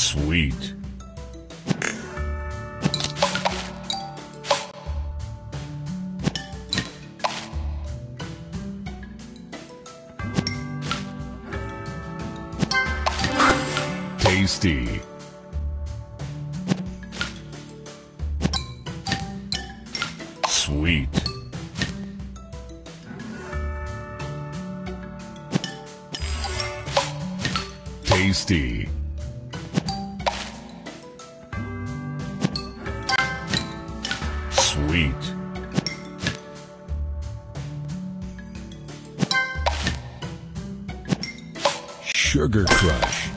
Sweet. Tasty. Sweet. Tasty. Sweet. Sugar Crush.